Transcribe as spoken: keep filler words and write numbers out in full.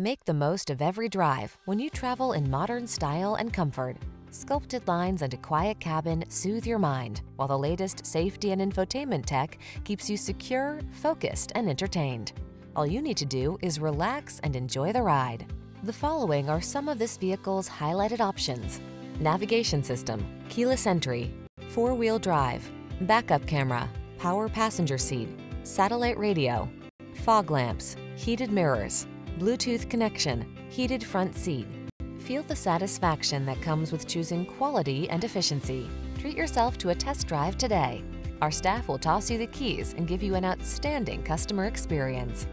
Make the most of every drive when you travel in modern style and comfort. Sculpted lines and a quiet cabin soothe your mind, while the latest safety and infotainment tech keeps you secure, focused, and entertained. All you need to do is relax and enjoy the ride. The following are some of this vehicle's highlighted options: navigation system, keyless entry, four-wheel drive, backup camera, power passenger seat, satellite radio, fog lamps, heated mirrors, Bluetooth connection, heated front seat. Feel the satisfaction that comes with choosing quality and efficiency. Treat yourself to a test drive today. Our staff will toss you the keys and give you an outstanding customer experience.